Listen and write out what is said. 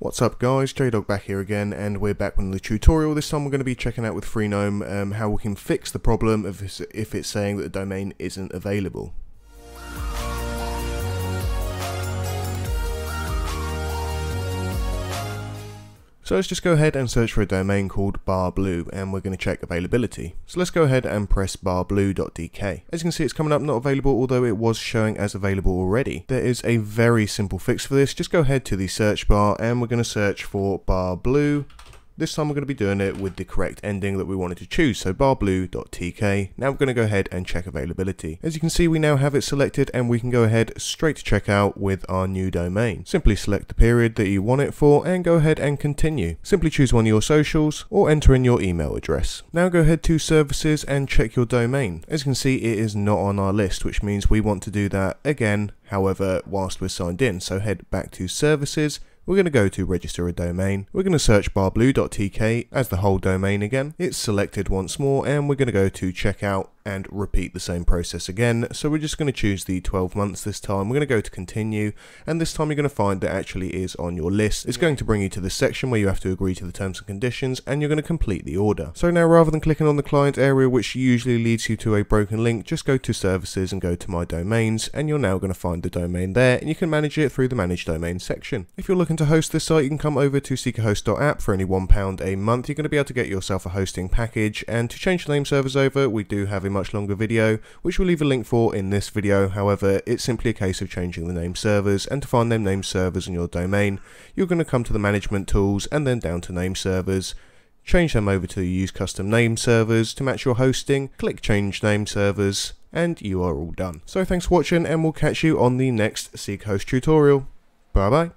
What's up guys, jdog back here again, and we're back with another tutorial. This time we're going to be checking out with Freenom how we can fix the problem of if it's saying that the domain isn't available. So let's just go ahead and search for a domain called bar blue, and we're going to check availability. So let's go ahead and press barblue.dk. As you can see, it's coming up not available, although it was showing as available already. There is a very simple fix for this. Just go ahead to the search bar and we're going to search for bar blue. This time we're going to be doing it with the correct ending that we wanted to choose, so barblue.tk. Now we're going to go ahead and check availability. As you can see, we now have it selected and we can go ahead straight to checkout with our new domain. Simply select the period that you want it for and go ahead and continue. Simply choose one of your socials or enter in your email address. Now go ahead to services and check your domain. As you can see, it is not on our list, which means we want to do that again, however, whilst we're signed in. So head back to services. We're going to go to register a domain. We're going to search barblue.tk as the whole domain again. It's selected once more and we're going to go to checkout and repeat the same process again. So we're just going to choose the 12 months this time. We're going to go to continue, and this time you're going to find that actually is on your list. It's going to bring you to this section where you have to agree to the terms and conditions and you're going to complete the order. So now, rather than clicking on the client area, which usually leads you to a broken link, just go to services and go to my domains, and you're now going to find the domain there and you can manage it through the manage domain section. If you're looking to host this site, you can come over to SeekaHost.app for only £1 a month. You're going to be able to get yourself a hosting package, and to change the name servers over, we do have a much longer video which we'll leave a link for in this video. However, it's simply a case of changing the name servers, and to find them name servers in your domain, you're going to come to the management tools and then down to name servers. Change them over to use custom name servers to match your hosting. Click change name servers and you are all done. So thanks for watching, and we'll catch you on the next SeekaHost tutorial. Bye bye.